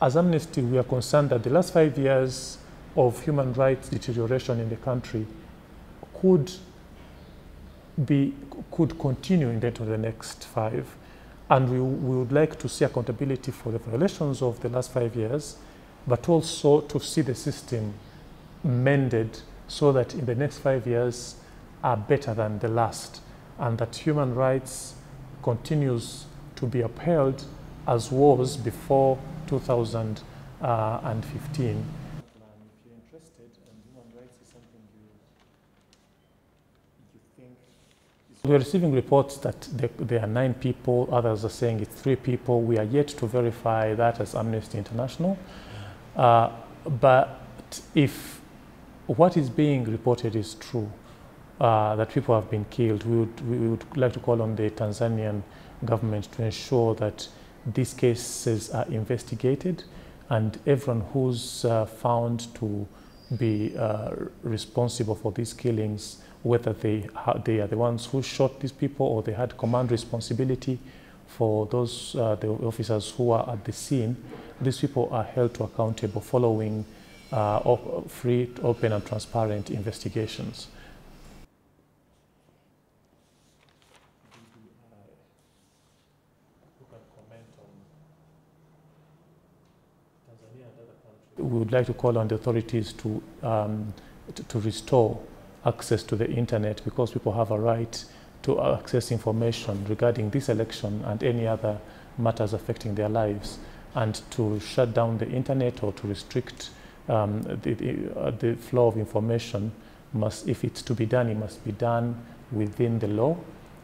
As Amnesty, we are concerned that the last 5 years of human rights deterioration in the country could continue into the next 5. And we would like to see accountability for the violations of the last 5 years, but also to see the system mended so that in the next 5 years are better than the last, and that human rights continues to be upheld as was before 2015. If you're interested, and human rights is something you think is... We're receiving reports that there are 9 people, others are saying it's 3 people. We are yet to verify that as Amnesty International. But if what is being reported is true, that people have been killed, we would like to call on the Tanzanian government to ensure that these cases are investigated and everyone who's found to be responsible for these killings, whether they are the ones who shot these people or they had command responsibility for those the officers who are at the scene, these people are held to accountable following free, open and transparent investigations. We would like to call on the authorities to restore access to the internet, because people have a right to access information regarding this election and any other matters affecting their lives, and to shut down the internet or to restrict the flow of information if it's to be done, it must be done within the law,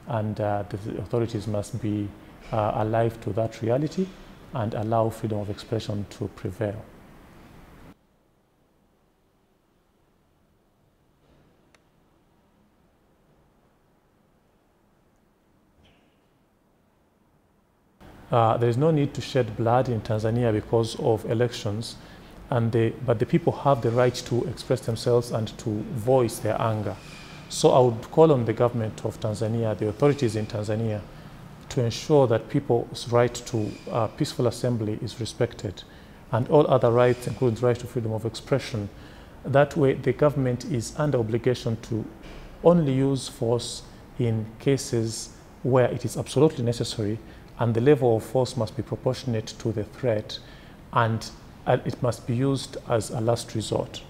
and the authorities must be alive to that reality and allow freedom of expression to prevail. There is no need to shed blood in Tanzania because of elections, but the people have the right to express themselves and to voice their anger. So I would call on the government of Tanzania, the authorities in Tanzania, to ensure that people's right to peaceful assembly is respected, and all other rights, including the right to freedom of expression. That way, the government is under obligation to only use force in cases where it is absolutely necessary, and the level of force must be proportionate to the threat, and it must be used as a last resort.